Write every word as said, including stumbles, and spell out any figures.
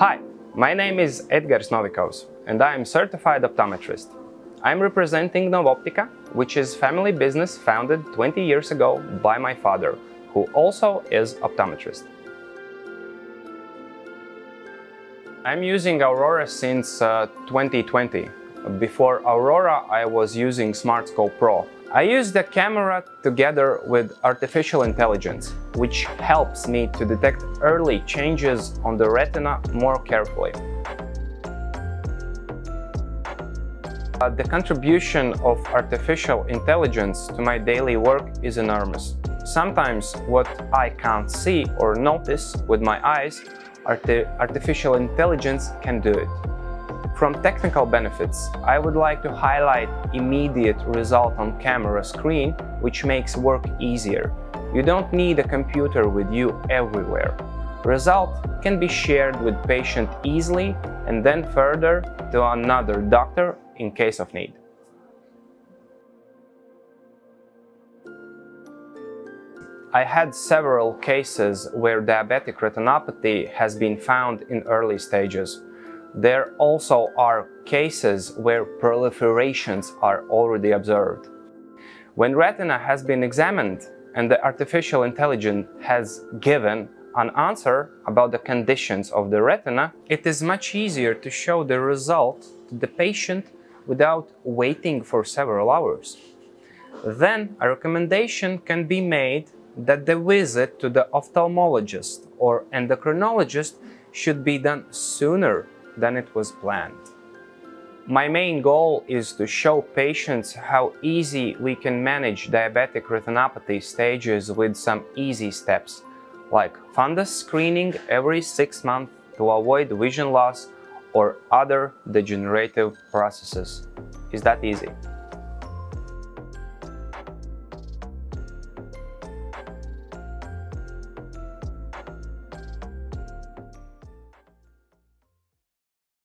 Hi, my name is Edgars Novikovs and I am certified optometrist. I am representing Novoptika, which is a family business founded twenty years ago by my father, who also is optometrist. I am using Aurora since uh, twenty twenty. Before Aurora, I was using SmartScope Pro. I use the camera together with artificial intelligence, which helps me to detect early changes on the retina more carefully. Uh, the contribution of artificial intelligence to my daily work is enormous. Sometimes what I can't see or notice with my eyes, arti- artificial intelligence can do it. From technical benefits, I would like to highlight immediate result on camera screen, which makes work easier. You don't need a computer with you everywhere. Result can be shared with patient easily and then further to another doctor in case of need. I had several cases where diabetic retinopathy has been found in early stages. There also are cases where proliferations are already observed. When retina has been examined and the artificial intelligence has given an answer about the conditions of the retina, it is much easier to show the result to the patient without waiting for several hours. Then a recommendation can be made that the visit to the ophthalmologist or endocrinologist should be done sooner than it was planned. My main goal is to show patients how easy we can manage diabetic retinopathy stages with some easy steps, like fundus screening every six months to avoid vision loss or other degenerative processes. Is that easy?